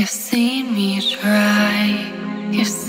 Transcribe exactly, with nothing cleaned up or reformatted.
You've seen me try. You've